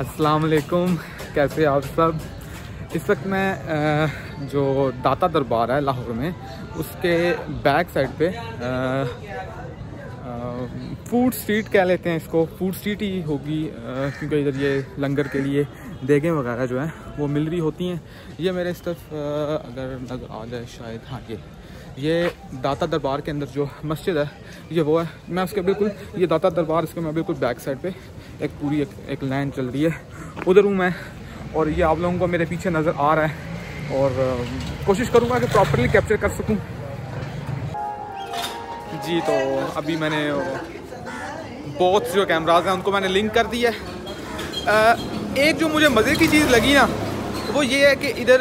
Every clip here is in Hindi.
अस्सलाम वालेकुम, कैसे आप सब। इस वक्त मैं जो दाता दरबार है लाहौर में, उसके बैक साइड पे फूड स्ट्रीट कह लेते हैं इसको, फूड स्ट्रीट ही होगी क्योंकि इधर ये लंगर के लिए देगें वगैरह जो हैं वो मिल रही होती हैं। ये मेरे इस तरफ अगर नजर आ जाए शायद, हाँ ये दाता दरबार के अंदर जो मस्जिद है ये वो है। मैं उसके बिल्कुल, ये दाता दरबार, इसके मैं बिल्कुल बैक साइड पे एक पूरी एक लाइन चल रही है, उधर हूँ मैं। और ये आप लोगों को मेरे पीछे नज़र आ रहा है और कोशिश करूँगा कि प्रॉपर्ली कैप्चर कर सकूँ। जी तो अभी मैंने बहुत जो कैमराज हैं उनको मैंने लिंक कर दिया है। एक जो मुझे मज़े की चीज़ लगी ना वो ये है कि इधर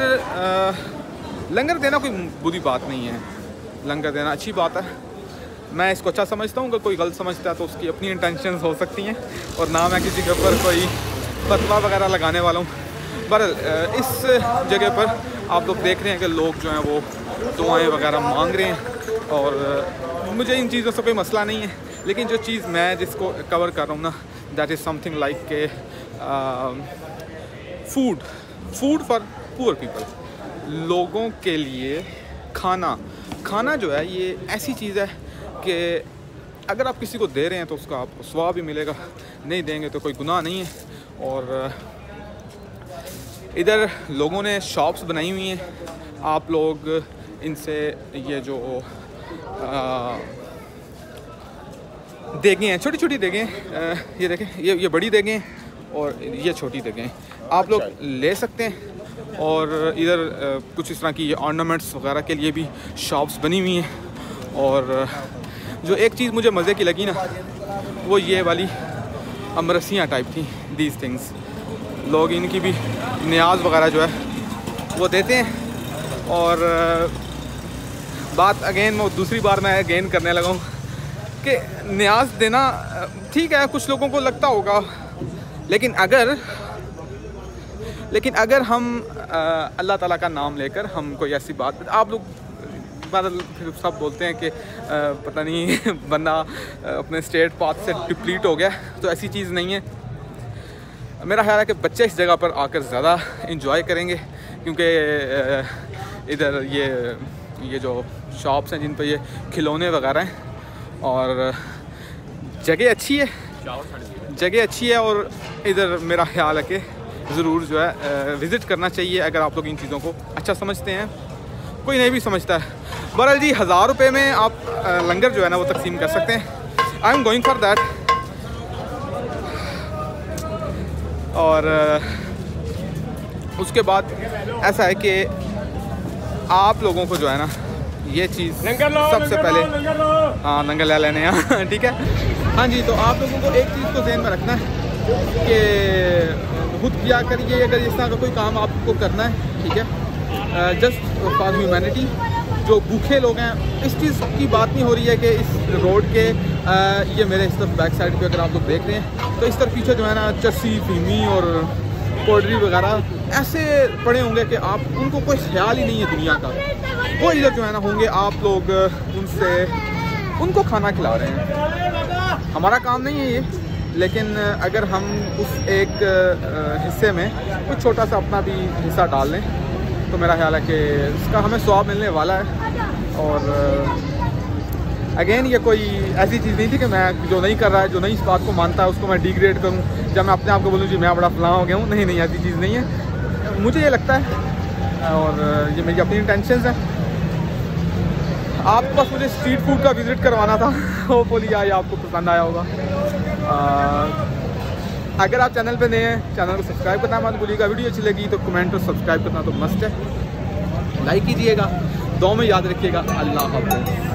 लंगर देना कोई बुरी बात नहीं है, लंगर देना अच्छी बात है। मैं इसको अच्छा समझता हूँ, अगर कोई गलत समझता है तो उसकी अपनी इंटेंशंस हो सकती हैं, और ना मैं किसी के ऊपर कोई फतवा वगैरह लगाने वाला हूँ। पर इस जगह पर आप लोग देख रहे हैं कि लोग जो हैं वो दुआएँ वगैरह मांग रहे हैं, और मुझे इन चीज़ों से कोई मसला नहीं है। लेकिन जो चीज़ मैं जिसको कवर कर रहा हूँ ना, दैट इज़ समथिंग लाइक के फूड फॉर पुअर पीपल, लोगों के लिए खाना जो है ये ऐसी चीज़ है कि अगर आप किसी को दे रहे हैं तो उसका आपको स्वाब भी मिलेगा, नहीं देंगे तो कोई गुनाह नहीं है। और इधर लोगों ने शॉप्स बनाई हुई हैं, आप लोग इनसे ये जो देगें हैं, छोटी छोटी देगें, ये देखें, ये बड़ी देगें और ये छोटी देगें, आप लोग ले सकते हैं। और इधर कुछ इस तरह की ऑर्नामेंट्स वगैरह के लिए भी शॉप्स बनी हुई हैं। और जो एक चीज़ मुझे मज़े की लगी ना वो ये वाली अमरसियाँ टाइप थी, दीज थिंग्स, लोग इनकी भी न्याज वगैरह जो है वो देते हैं। और बात अगेन वो दूसरी बार मैं अगेन करने लगा हूँ कि न्याज देना ठीक है, कुछ लोगों को लगता होगा, लेकिन अगर हम अल्लाह ताला का नाम लेकर हम कोई ऐसी बात, आप लोग सब बोलते हैं कि पता नहीं बंदा अपने स्ट्रेट पाथ से डिप्लीट हो गया, तो ऐसी चीज़ नहीं है। मेरा ख्याल है कि बच्चे इस जगह पर आकर ज़्यादा इंजॉय करेंगे, क्योंकि इधर ये जो शॉप्स हैं जिन पर ये खिलौने वगैरह हैं, और जगह अच्छी है। और इधर मेरा ख्याल है कि ज़रूर जो है विज़िट करना चाहिए अगर आप लोग इन चीज़ों को अच्छा समझते हैं, कोई नहीं भी समझता है। बहरहाल जी, 1000 रुपये में आप लंगर जो है ना वो तकसीम कर सकते हैं। I am going for that. और उसके बाद ऐसा है कि आप लोगों को जो है ना ये चीज़ सबसे पहले, हाँ लंगर ले लेने हैं, ठीक है। हाँ जी, तो आप लोगों को एक चीज़ को ध्यान में रखना है कि खुद क्या करिए, अगर इस तरह का कोई काम आपको करना है, ठीक है, जस्ट फॉर ह्यूमैनिटी। जो भूखे लोग हैं, इस चीज़ की बात नहीं हो रही है कि इस रोड के ये मेरे इस तरफ बैक साइड पे अगर आप लोग देख रहे हैं तो इस तरफ पीछे जो है ना चर्सी, फीमी और पोल्ट्री वगैरह ऐसे पड़े होंगे कि आप उनको कोई ख्याल ही नहीं है दुनिया का। वो इधर जो है ना होंगे, आप लोग उनसे उनको खाना खिला रहे हैं। हमारा काम नहीं है ये, लेकिन अगर हम उस एक हिस्से में कुछ छोटा सा अपना भी हिस्सा डाल लें तो मेरा ख्याल है कि इसका हमें स्वाब मिलने वाला है। और अगेन ये कोई ऐसी चीज़ नहीं थी कि मैं जो नहीं कर रहा है, जो नहीं इस बात को मानता है उसको मैं डिग्रेड करूं, जब मैं अपने आप को बोलूं जी मैं बड़ा फलां हो गया हूँ। नहीं, ऐसी चीज़ नहीं है, मुझे ये लगता है और ये मेरी अपनी इंटेंशंस है। आपको बस मुझे स्ट्रीट फूड का विज़िट करवाना था, होपफुली आज आपको पसंद आया होगा। अगर आप चैनल पे नए हैं, चैनल को सब्सक्राइब करना मत भूलिएगा। वीडियो अच्छी लगी तो कमेंट और सब्सक्राइब करना तो मस्ट है, लाइक कीजिएगा, दो में याद रखिएगा। अल्लाह हाफ़िज़।